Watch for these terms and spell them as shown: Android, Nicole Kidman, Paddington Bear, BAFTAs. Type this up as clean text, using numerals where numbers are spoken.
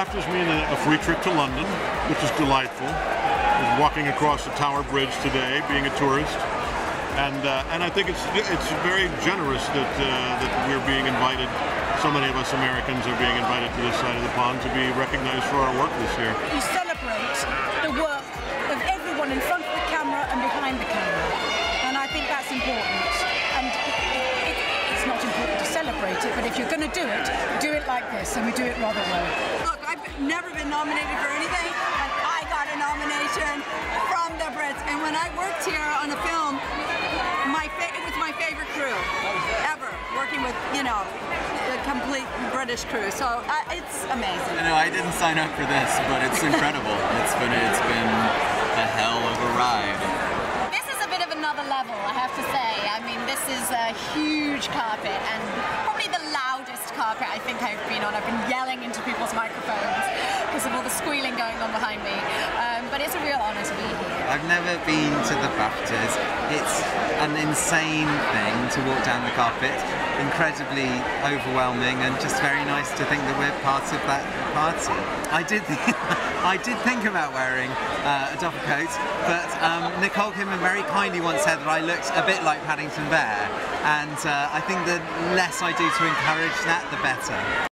BAFTAs mean a free trip to London, which is delightful. I was walking across the Tower Bridge today, being a tourist, and I think it's very generous that that we're being invited. So many of us Americans are being invited to this side of the pond to be recognized for our work this year. We celebrate the work of everyone in front of the camera and behind the camera, and I think that's important. And it's not important to celebrate it, but if you're going to do it like this, and we do it rather well. Look, I've never been nominated for anything, and I got a nomination from the Brits. And when I worked here on a film, it was my favorite crew ever, working with, you know, the complete British crew, so it's amazing. You know, I didn't sign up for this, but it's incredible. It's been a hell of a ride. This is a bit of another level, I have to say. I mean, this is a huge carpet, and probably the loudest carpet I think I've been on. I've been yelling into people's microphones because of all the squealing going on behind me. But it's a real honour to be here. I've never been to the BAFTAs. It's an insane thing to walk down the carpet. Incredibly overwhelming, and just very nice to think that we're part of that party. I did think about wearing a duffel coat, but Nicole Kidman very kindly once said that I looked a bit like Paddington Bear, and I think the less I do to encourage that, the better.